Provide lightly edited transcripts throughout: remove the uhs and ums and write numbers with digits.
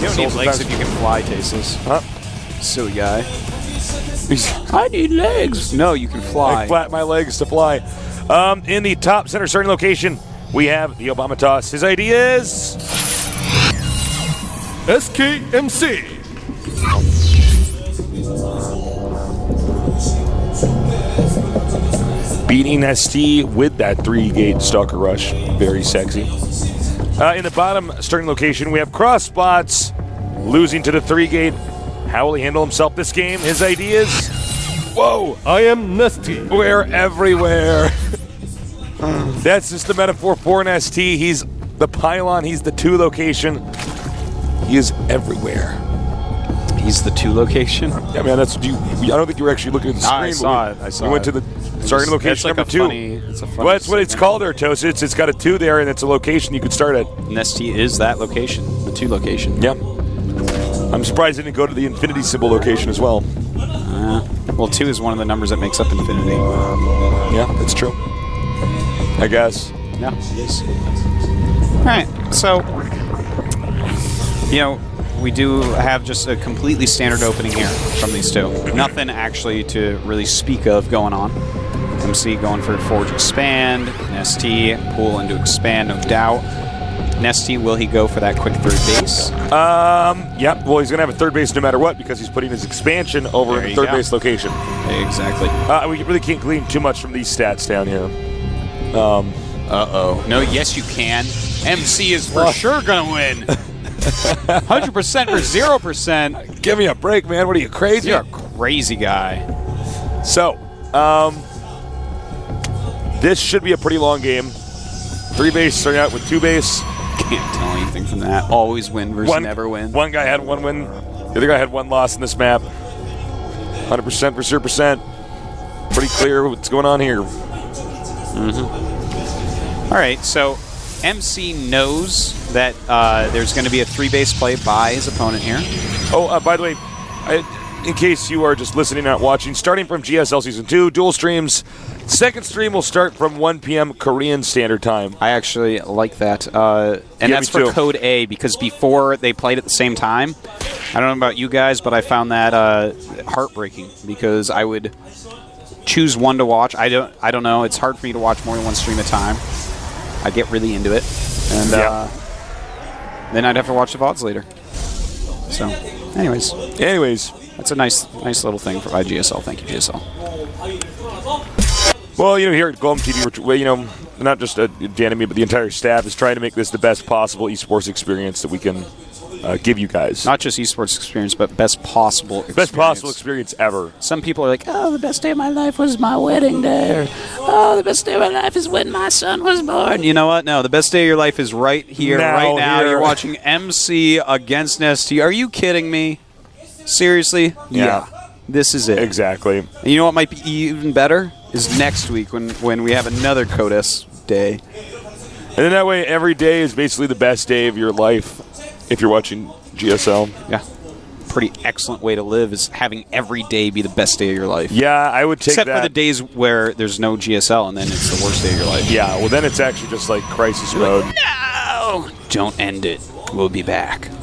You don't need legs if you can fly, Tasis. Huh? Silly guy. I need legs. No, you can fly. I flap my legs to fly. In the top center starting location, we have the Obama Toss. His ID is SKMC. Beating ST with that 3-gauge Stalker Rush. Very sexy. In the bottom starting location, we have Cross Spots losing to the 3-gauge. How will he handle himself this game? His idea is... Whoa! I am NesTea. We're everywhere. That's just the metaphor for NesTea. He's the pylon. He's the 2 location. He is everywhere. He's the 2 location? Yeah, man, that's what you... I don't think you were actually looking at the screen. I saw it. I saw it. We went to the... Starting location like number 2. Funny, it's a funny well, that's what it's called, Artosis. It's got a 2 there, and it's a location you could start at. NesTea is that location, the 2 location. Yep. I'm surprised it didn't go to the infinity symbol location as well. Well, 2 is one of the numbers that makes up infinity. Yeah, that's true. I guess. Yeah. All right. So, you know, we do have just a completely standard opening here from these 2. Nothing actually to really speak of going on. MC going for Forge Expand, NesTea pull into Expand, no doubt. NesTea, will he go for that quick 3rd base? Yeah, well, he's going to have a 3rd base no matter what because he's putting his expansion over in the 3rd base location. Exactly. We really can't glean too much from these stats down here. Uh-oh. No, yes you can. MC is for sure going to win. 100% or 0%. Give me a break, man. What are you, crazy? You're a crazy guy. So, this should be a pretty long game. 3 base starting out with 2 base. Can't tell anything from that. Always win versus never win. One guy had 1 win. The other guy had 1 loss in this map. 100% for 0%. Pretty clear what's going on here. All right, so... MC knows that there's going to be a 3-base play by his opponent here. Oh, by the way, in case you are just listening, not watching, starting from GSL Season 2, dual streams. Second stream will start from 1 p.m. Korean Standard Time. I actually like that. And that's for Code A, because before they played at the same time. I don't know about you guys, but I found that heartbreaking, because I would choose one to watch. I don't know. It's hard for me to watch more than 1 stream at a time. I get really into it, and then I'd have to watch the VODs later. So, anyways, that's a nice little thing for IGSL. Thank you, GSL. Well, you know, here at GOM TV, we're, you know, not just Dan and me, but the entire staff is trying to make this the best possible esports experience that we can give you guys. Not just esports experience, but best possible experience. Best possible experience ever. Some people are like, oh, the best day of my life was my wedding day. Or, oh, the best day of my life is when my son was born. You know what? No, the best day of your life is right here, right now. You're watching MC against NesTea. Are you kidding me? Seriously? Yeah. This is it. Exactly. And you know what might be even better? Is next week when we have another CODIS day. And then that way every day is basically the best day of your life. If you're watching GSL. Yeah. Pretty excellent way to live is having every day be the best day of your life. Yeah, I would take that. Except for the days where there's no GSL and then it's the worst day of your life. Yeah, well then it's actually just like crisis mode. Like, no! Don't end it. We'll be back. All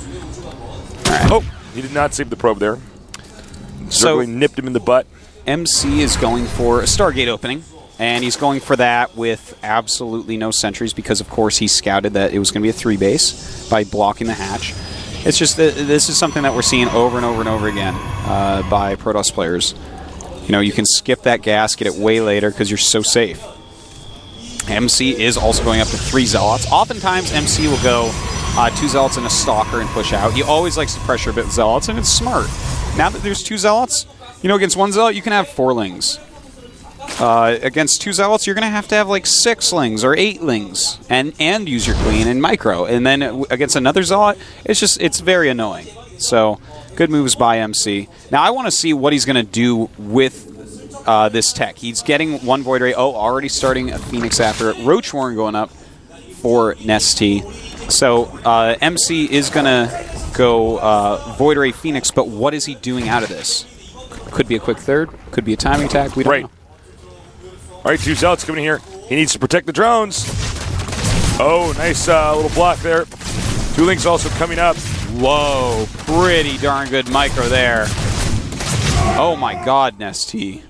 right. Oh, he did not save the probe there. So he nipped him in the butt. MC is going for a Stargate opening. And he's going for that with absolutely no sentries because, of course, he scouted that it was going to be a 3-base by blocking the hatch. It's just that this is something that we're seeing over and over and over again by Protoss players. You know, you can skip that gas, get it way later because you're so safe. MC is also going up to 3 Zealots. Oftentimes, MC will go 2 Zealots and a Stalker and push out. He always likes to pressure a bit Zealots, and it's smart. Now that there's 2 Zealots, you know, against 1 Zealot, you can have 4 Lings. Against 2 Zealots, you're going to have like 6 Lings or 8 Lings and use your Queen and Micro. And then against another Zealot, it's very annoying. So, good moves by MC. Now, I want to see what he's going to do with this tech. He's getting 1 Void Ray. Oh, already starting a Phoenix after it. Roach Warren going up for NesTea. So, MC is going to go Void Ray Phoenix, but what is he doing out of this? Could be a quick 3rd. Could be a timing attack. We don't know. All right, 2 Zealots coming in here. He needs to protect the drones. Oh, nice little block there. 2 Lings also coming up. Whoa, pretty darn good micro there. Oh my god, NesTea.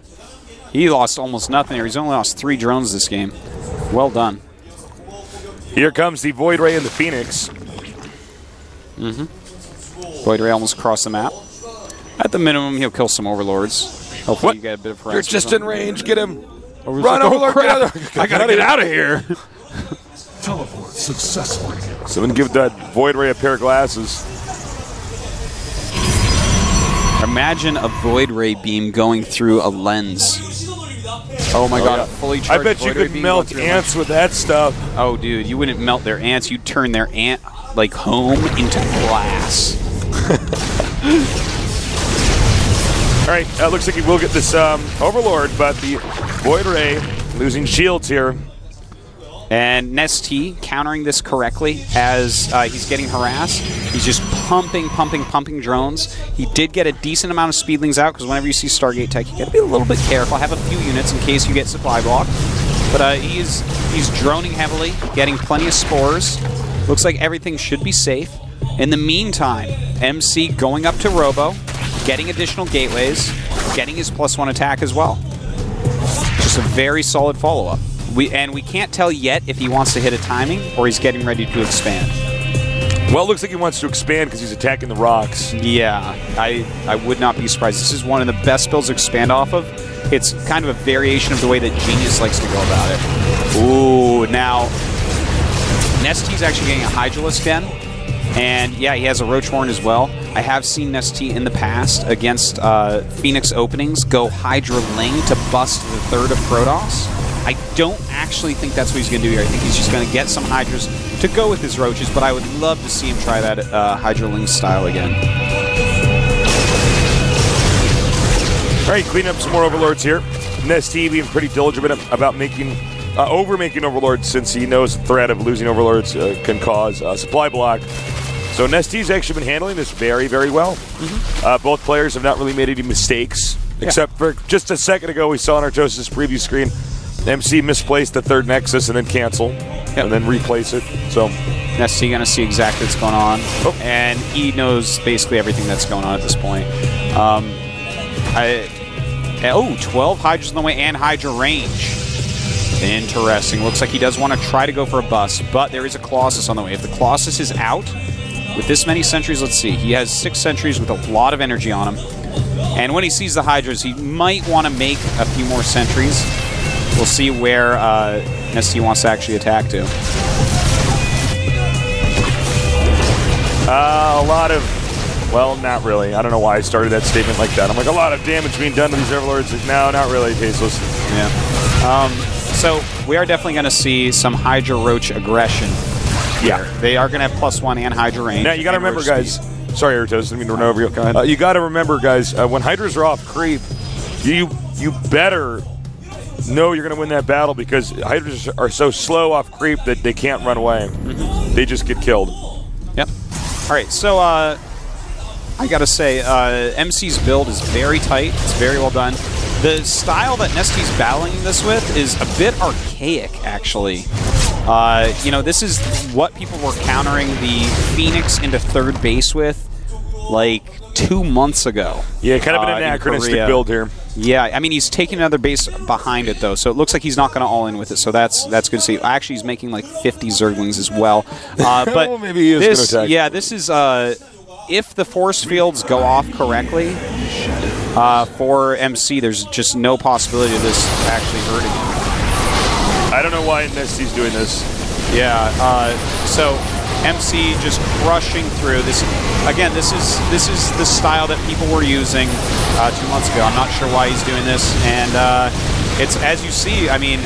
He lost almost nothing there. He's only lost 3 drones this game. Well done. Here comes the Void Ray and the Phoenix. Mm-hmm. Void Ray almost crossed the map. At the minimum, he'll kill some Overlords. Hopefully you get a bit of pressure. You're just in range. Get him. Overlord's run, like, Overlord. Oh, crap. I gotta get out of here. Teleport successfully. Someone give that Void Ray a pair of glasses. Imagine a Void Ray beam going through a lens. Oh my god, yeah. Fully charged. I bet you could melt ants with that stuff. Oh dude, you wouldn't melt their ants, you'd turn their ant like home into glass. Alright, looks like he will get this Overlord, but the Void Ray losing shields here. And NesTea countering this correctly as he's getting harassed. He's just pumping drones. He did get a decent amount of speedlings out, because whenever you see Stargate Tech, you gotta be a little bit careful. Have a few units in case you get supply blocked. But he's droning heavily, getting plenty of spores. Looks like everything should be safe. In the meantime, MC going up to Robo, getting additional gateways, getting his +1 attack as well. Just a very solid follow-up. And we can't tell yet if he wants to hit a timing or he's getting ready to expand. Well, it looks like he wants to expand because he's attacking the rocks. Yeah, I would not be surprised. This is one of the best builds to expand off of. It's kind of a variation of the way that Genius likes to go about it. Ooh, now NesTea's actually getting a Hydralisk den. And yeah, he has a Roach Horn as well. I have seen NesTea in the past against Phoenix openings go Hydra Ling to bust the third of Protoss. I don't actually think that's what he's going to do here. I think he's just going to get some Hydras to go with his Roaches, but I would love to see him try that Hydra Ling style again. All right, clean up some more Overlords here. NesTea being pretty diligent about making, over-making Overlords, since he knows the threat of losing Overlords can cause supply block. So NesTea's actually been handling this very, very well. Mm-hmm. Both players have not really made any mistakes, except for just a second ago we saw on Artosis' preview screen MC misplaced the third Nexus and then cancel, and then replace it. So NesTea gonna see exactly what's going on, and he knows basically everything that's going on at this point. 12 Hydras in the way and Hydra range. Interesting. Looks like he does want to try to go for a bust, but there is a Colossus on the way. If the Colossus is out with this many sentries, let's see. He has 6 sentries with a lot of energy on him, and when he sees the Hydras, he might want to make a few more sentries. We'll see where NesTea wants to actually attack to. A lot of, well, not really. I don't know why I started that statement like that. I'm like, a lot of damage being done to these Overlords. No, not really, Tasteless. Yeah. So we are definitely going to see some Hydra Roach aggression. Yeah. They are going to have +1 and Hydra range. Now, you got to remember, guys. Sorry, Artosis, didn't mean to run over you. Go ahead. You got to remember, guys, when Hydras are off creep, you better know you're going to win that battle, because Hydras are so slow off creep that they can't run away. Mm-hmm. They just get killed. Yep. All right, so I got to say, MC's build is very tight. It's very well done. The style that NesTea's battling this with is a bit archaic, actually. You know, this is what people were countering the Phoenix into third base with, like, 2 months ago. Yeah, kind of an anachronistic build here. Yeah, I mean, he's taking another base behind it, though, so it looks like he's not going to all-in with it, so that's good to see. Actually, he's making, like, 50 Zerglings as well. But well, maybe he is going to attack. Yeah, this is, if the force fields go off correctly for MC, there's just no possibility of this actually hurting him. I don't know why NesTea's doing this. Yeah, so MC just crushing through this. Again, this is the style that people were using 2 months ago. I'm not sure why he's doing this, and it's, as you see, I mean,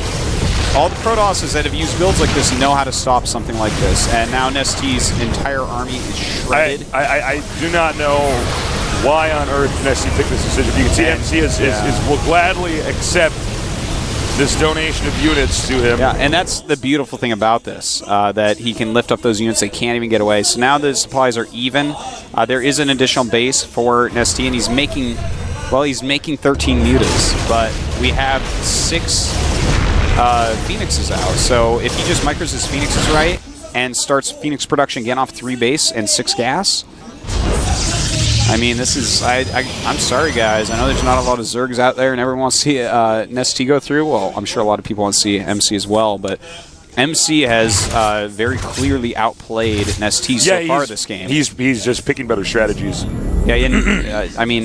all the Protosses that have used builds like this know how to stop something like this, and now NesTea's entire army is shredded. I do not know why on earth NesTea picked this decision. You can see MC will gladly accept this donation of units to him. Yeah, and that's the beautiful thing about this, that he can lift up those units. They can't even get away. So now the supplies are even. There is an additional base for NesTea, and he's making, well, he's making 13 mutas, but we have 6 Phoenixes out. So if he just micros his Phoenixes right and starts Phoenix production again off 3 base and 6 gas, I mean, this is, I'm sorry guys, I know there's not a lot of Zergs out there and everyone wants to see NesTea go through. Well, I'm sure a lot of people want to see MC as well, but MC has very clearly outplayed NesTea so far this game. He's just picking better strategies. Yeah, and, I mean,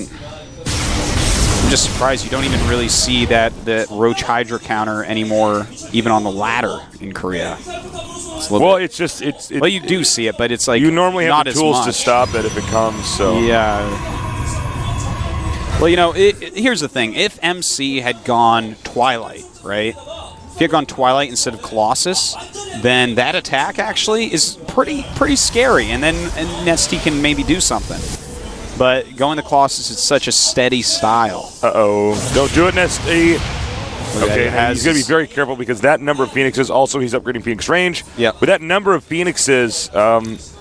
I'm just surprised you don't even really see that Roach Hydra counter anymore, even on the ladder in Korea. It's well, you do see it, but it's like you normally have the tools to stop it if it comes. So yeah. Well, you know, here's the thing: if MC had gone Twilight, right? If he had gone Twilight instead of Colossus, then that attack actually is pretty scary, and then NesTea can maybe do something. But going to Colossus is such a steady style. Uh-oh. Don't do it, NesTea. Okay, he's going to be very careful because that number of Phoenixes, also he's upgrading Phoenix range. Yeah. But that number of Phoenixes, guys,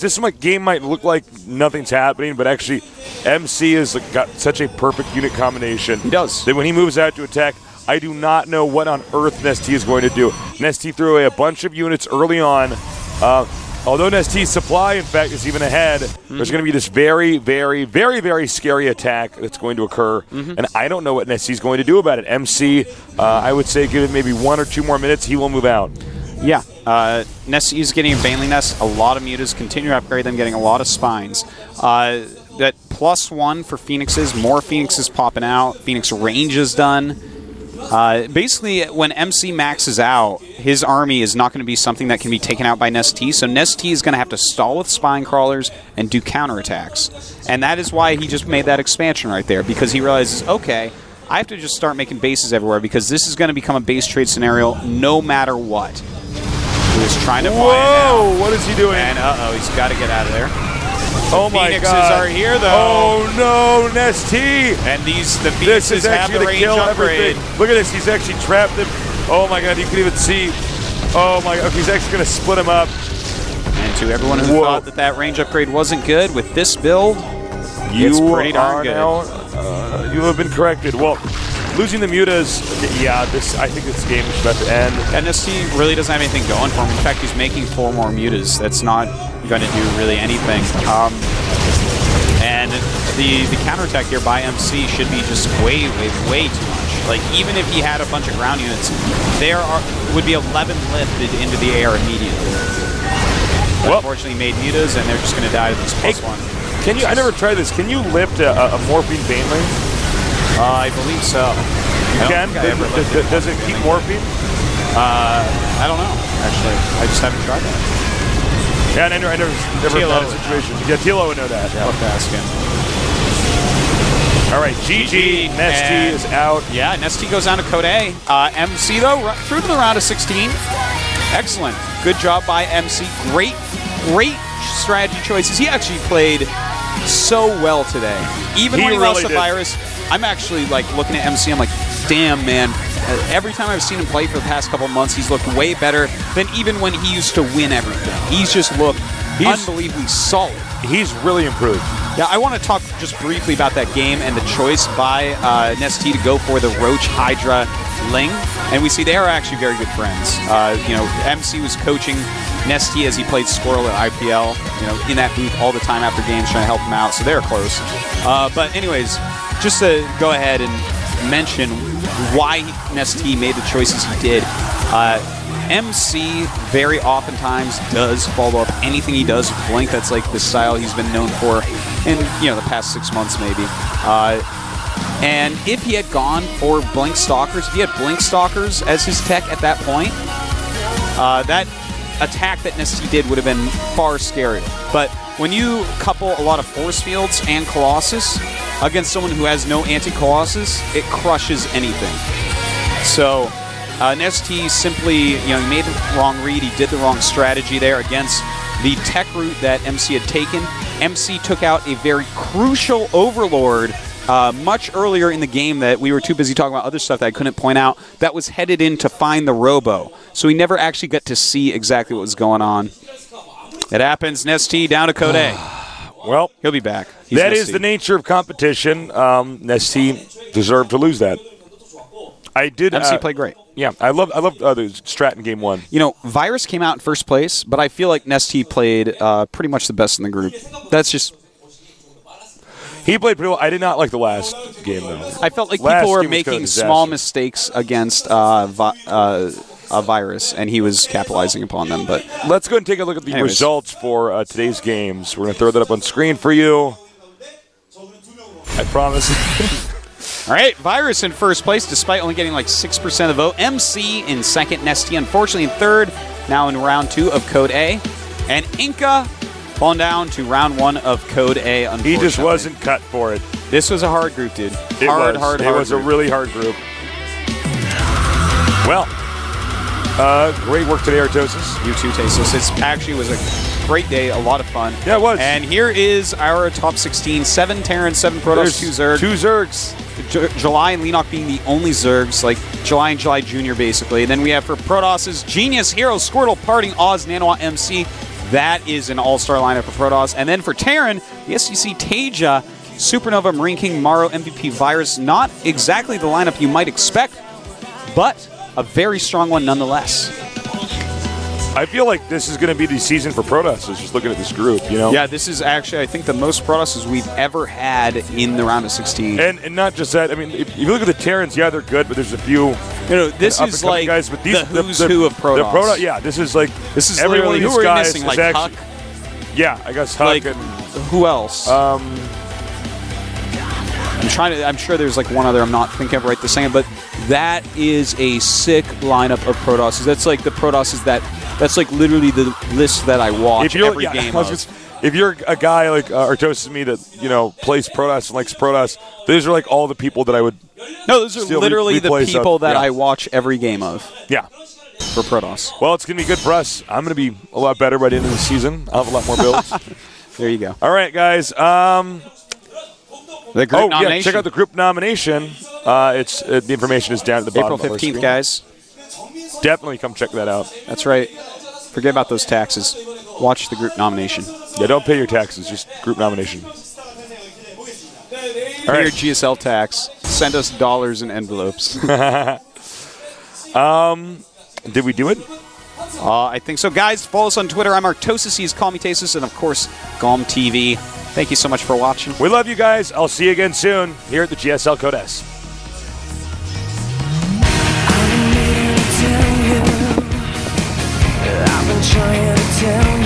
this game might look like nothing's happening, but actually MC has got such a perfect unit combination. He does. That when he moves out to attack, I do not know what on earth NesTea is going to do. NesTea threw away a bunch of units early on. Although NesTea's supply, in fact, is even ahead, there's going to be this very, very, very, very scary attack that's going to occur, and I don't know what NesTea's going to do about it. MC, I would say give it maybe 1 or 2 more minutes, he will move out. Yeah, NesTea's getting a Baneling Nest, a lot of mutas, continue to upgrade them, getting a lot of spines. That +1 for Phoenixes, more Phoenixes popping out, Phoenix range is done. Basically, when MC maxes out, his army is not going to be something that can be taken out by NesTea, so NesTea is going to have to stall with spine crawlers and do counterattacks. And that is why he just made that expansion right there, because he realizes, okay, I have to just start making bases everywhere, because this is going to become a base trade scenario no matter what. He was trying to fly it out. What is he doing? And uh-oh, he's got to get out of there. Oh my God! Are here though. Oh no, NesTea! And the Phoenixes have the range upgrade. Look at this, he's actually trapped them. Oh my God, you can even see. Oh my God, he's actually going to split him up. And to everyone who thought that range upgrade wasn't good, with this build, it's pretty darn good. You have been corrected. Well, losing the mutas, yeah, I think this game is about to end. And NesTea really doesn't have anything going for him. In fact, he's making 4 more mutas. That's not going to do really anything. And the counterattack here by MC should be just way, way, way too much. Like, even if he had a bunch of ground units, there would be 11 lifted into the air immediately. Well, unfortunately, made mutas, and they're just going to die to this +1. Can you? I never tried this. Can you lift a Morphine Baneling? I believe so. You can? Does it keep morphine? I don't know, actually. I just haven't tried that. Yeah, and I never had a situation. Yeah, Tilo would know that. Yeah. All right, GG. NesTea is out. Yeah, NesTea goes down to Code A. MC, though, through to the round of 16. Excellent. Good job by MC. Great, great strategy choices. He actually played so well today. Even when he lost the virus, I'm actually like looking at MC, I'm like, damn, man. Every time I've seen him play for the past couple months, he's looked way better than even when he used to win everything. He's just looked unbelievably solid. He's really improved. Yeah, I want to talk just briefly about that game and the choice by NesTea to go for the Roach Hydra Ling. And we see they are actually very good friends. You know, MC was coaching NesTea as he played Squirtle at IPL, you know, in that booth all the time after games trying to help him out, so they're close. But anyways, just to go ahead and mention why NesTea made the choices he did. MC very oftentimes does follow up anything he does with Blink. That's like the style he's been known for in, you know, the past 6 months maybe. And if he had gone for Blink Stalkers, if he had Blink Stalkers as his tech at that point, that attack that NesTea did would have been far scarier. But when you couple a lot of force fields and Colossus against someone who has no anti-Colossus, it crushes anything. So NesTea simply, you know, he made the wrong read, he did the wrong strategy there against the tech route that MC had taken. MC took out a very crucial Overlord much earlier in the game that we were too busy talking about other stuff that I couldn't point out, that was headed in to find the Robo. So we never actually got to see exactly what was going on. It happens. NesTea down to Code A. Well, he'll be back. That is the nature of competition. NesTea deserved to lose that. MC played great. Yeah, I love the strat in game one. You know, Virus came out in first place, but I feel like NesTea played pretty much the best in the group. That's just... He played pretty well. I did not like the last game, though. I felt like people were making small mistakes against Virus, and he was capitalizing upon them. But let's go ahead and take a look at the results for today's games. We're going to throw that up on screen for you. I promise. All right, Virus in first place, despite only getting like 6% of the vote. MC in second, NesTea unfortunately in third, now in round 2 of Code A. And Inca falling down to round 1 of Code A, unfortunately. He just wasn't cut for it. This was a hard group, dude. It was a really hard group. Well, great work today, Artosis. You too, Tasis. It actually was a great day, a lot of fun. Yeah, it was. And here is our top 16, 7 Terran, 7 Protoss, 2 Zerg. 2 Zergs. July and Leenock being the only Zergs, like July and July Jr. basically. And then we have for Protosses, Genius, Hero, Squirtle, Parting, Oz, Nanowa, MC. That is an all-star lineup for Protoss. And then for Terran, the SCC, Teja, Supernova, Marine King, Maru, MVP, Virus. Not exactly the lineup you might expect, but a very strong one nonetheless. I feel like this is going to be the season for Protosses, just looking at this group, you know? Yeah, this is actually, I think, the most Protosses we've ever had in the round of 16. And not just that. I mean, if you look at the Terrans, yeah, they're good, but there's a few this is like guys, but these, the who's who of Protoss. Yeah, this is like everyone who are missing, like actually, Huck? Yeah, I guess Huck. Like, and, who else? I'm trying to. I'm sure there's like one other I'm not thinking of right this second, but that is a sick lineup of Protosses. That's like the Protosses that. That's like literally the list that I watch every game. If you're a guy like Artosis and me that plays Protoss and likes Protoss, those are like all the people that I would. No, those are literally the people that I watch every game of. Yeah. For Protoss. Well, it's gonna be good for us. I'm gonna be a lot better by the end of the season. I'll have a lot more builds. There you go. All right, guys. The group nomination. Yeah, check out the group nomination. It's the information is down at the bottom. April 15th, guys. Definitely come check that out. That's right. Forget about those taxes. Watch the group nomination. Yeah, don't pay your taxes. Just group nomination. Pay your GSL tax. Send us dollars in envelopes. Did we do it? I think so. Guys, follow us on Twitter. I'm Artosis. He's CallMeTasis. And, of course, GOM TV. Thank you so much for watching. We love you guys. I'll see you again soon here at the GSL Code S. Trying to tell me